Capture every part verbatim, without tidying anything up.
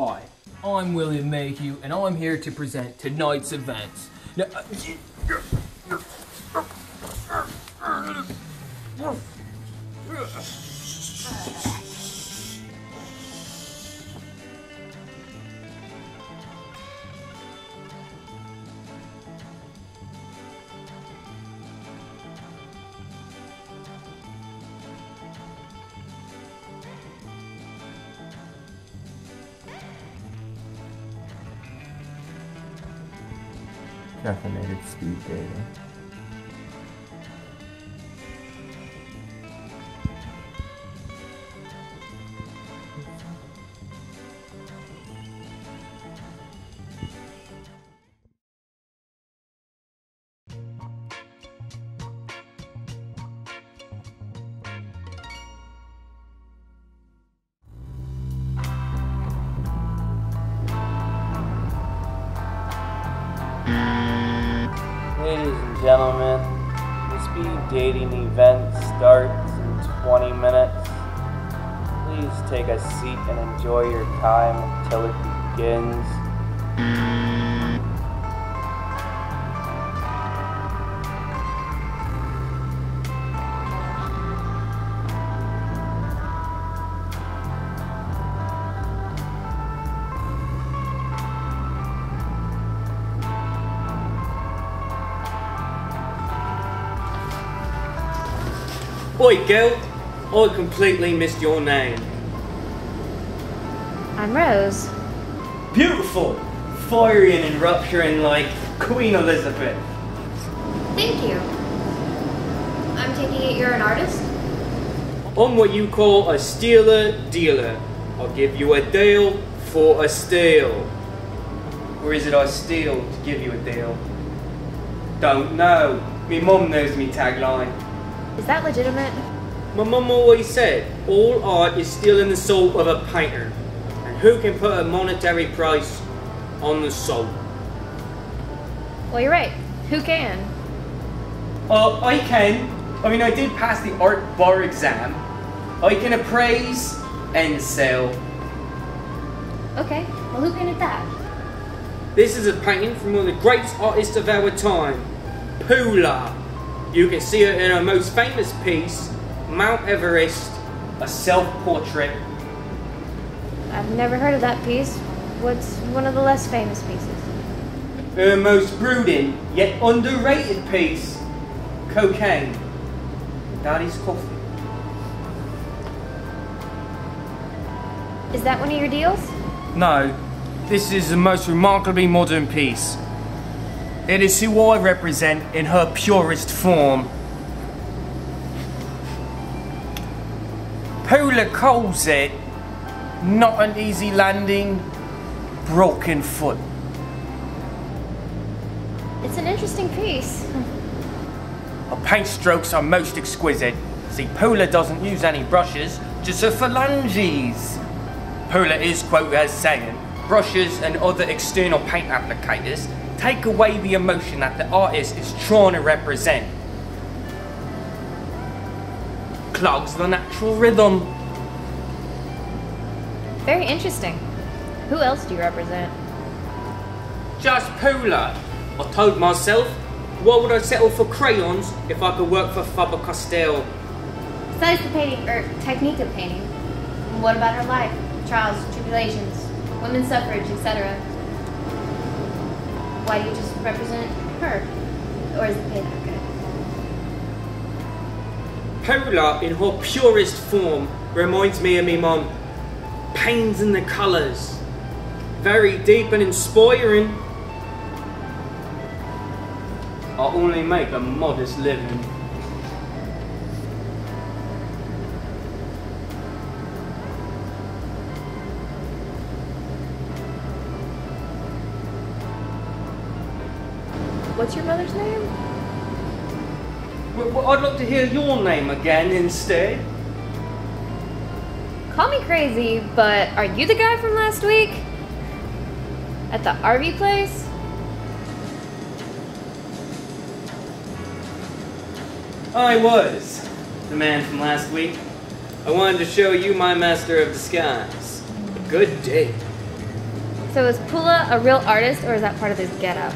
Hi, I'm William Mayhew, and I'm here to present tonight's events. Now, Caffeinated speed dating. Ladies and gentlemen, the speed dating event starts in twenty minutes. Please take a seat and enjoy your time until it begins. Oi, girl. I completely missed your name. I'm Rose. Beautiful. Fiery and erupting like Queen Elizabeth. Thank you. I'm taking it you're an artist? I'm what you call a stealer dealer. I'll give you a deal for a steal. Or is it I steal to give you a deal? Don't know. Me mum knows me tagline. Is that legitimate? My mum always said, all art is stealing the soul of a painter, and who can put a monetary price on the soul? Well, you're right. Who can? Uh, I can. I mean, I did pass the art bar exam. I can appraise and sell. Okay, well, who painted that? This is a painting from one of the greatest artists of our time, Paula. You can see it in her most famous piece, Mount Everest, a self-portrait. I've never heard of that piece. What's one of the less famous pieces? Her most brooding, yet underrated piece, Cocaine. Daddy's Coffee. Is that one of your deals? No. This is the most remarkably modern piece. It is who I represent in her purest form. Paula calls it not an easy landing, broken foot. It's an interesting piece. Her paint strokes are most exquisite. See, Paula doesn't use any brushes, just her phalanges. Paula is, quote as saying, brushes and other external paint applicators take away the emotion that the artist is trying to represent. Clogs the natural rhythm. Very interesting. Who else do you represent? Just Paula. I told myself, why would I settle for crayons if I could work for Faber Castell? Besides the painting, or technique of painting, what about her life? Trials, tribulations, women's suffrage, et cetera. Why do you just represent her? Or is the pay that good? Paula, in her purest form, reminds me of me mum. Pains in the colours. Very deep and inspiring. I only make a modest living. What's your mother's name? Well, I'd love to hear your name again instead. Call me crazy, but are you the guy from last week? At the R V place? I was the man from last week. I wanted to show you my master of disguise. Good day. So is Paula a real artist, or is that part of his getup?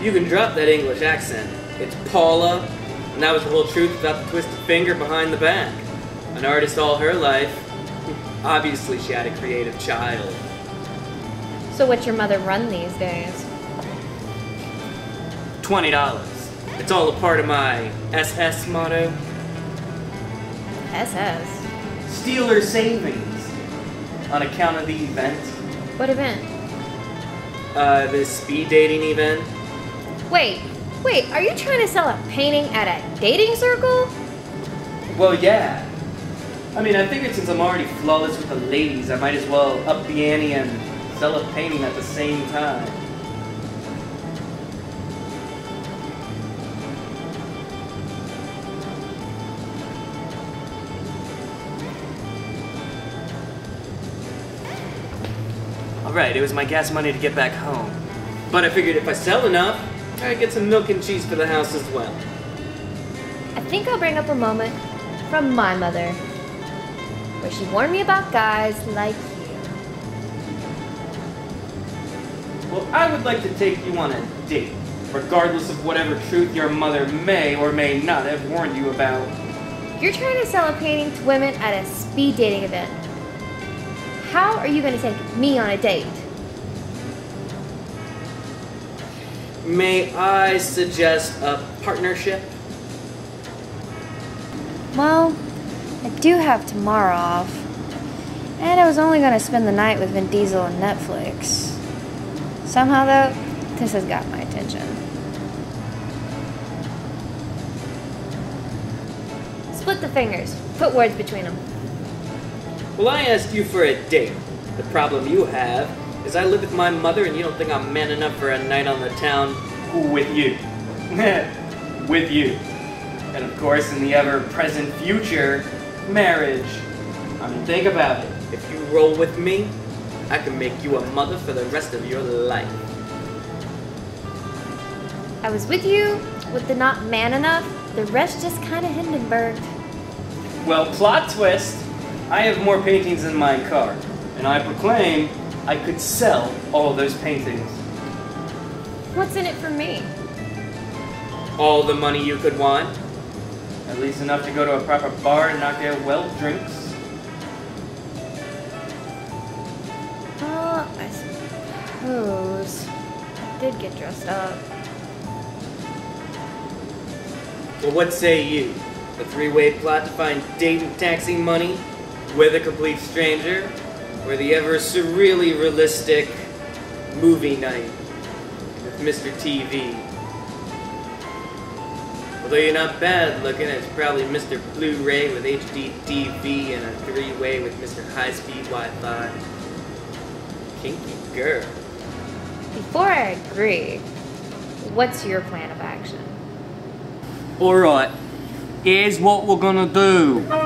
You can drop that English accent. It's Paula, and that was the whole truth about the twisted finger behind the back. An artist all her life. Obviously she had a creative child. So what's your mother run these days? twenty dollars. It's all a part of my S S motto. S S? Stealer savings. On account of the event. What event? Uh, this speed dating event. Wait, wait, are you trying to sell a painting at a dating circle? Well, yeah. I mean, I figured since I'm already flawless with the ladies, I might as well up the ante and sell a painting at the same time. Alright, it was my gas money to get back home. But I figured if I sell enough, I'd get some milk and cheese for the house as well. I think I'll bring up a moment from my mother, where she warned me about guys like you. Well, I would like to take you on a date, regardless of whatever truth your mother may or may not have warned you about. You're trying to sell a painting to women at a speed dating event. How are you going to take me on a date? May I suggest a partnership? Well, I do have tomorrow off, and I was only going to spend the night with Vin Diesel on Netflix. Somehow, though, this has got my attention. Split the fingers. Put words between them. Well, I asked you for a date. The problem you have is I live with my mother, and you don't think I'm man enough for a night on the town with you. With you. And of course, in the ever-present future, marriage. I mean, think about it. If you roll with me, I can make you a mother for the rest of your life. I was with you with the not man enough. The rest just kind of Hindenburg. Well, plot twist. I have more paintings in my car, and I proclaim I could sell all of those paintings. What's in it for me? All the money you could want. At least enough to go to a proper bar and knock out well drinks. Well, I suppose I did get dressed up. Well, what say you? A three-way plot to find date and taxing money with a complete stranger, or the ever surreally realistic movie night with Mister T V. Although you're not bad looking, it's probably Mister Blu-ray with H D T V and a three-way with Mister High-Speed Wi-Fi. Kinky girl. Before I agree, what's your plan of action? Alright, here's what we're gonna do.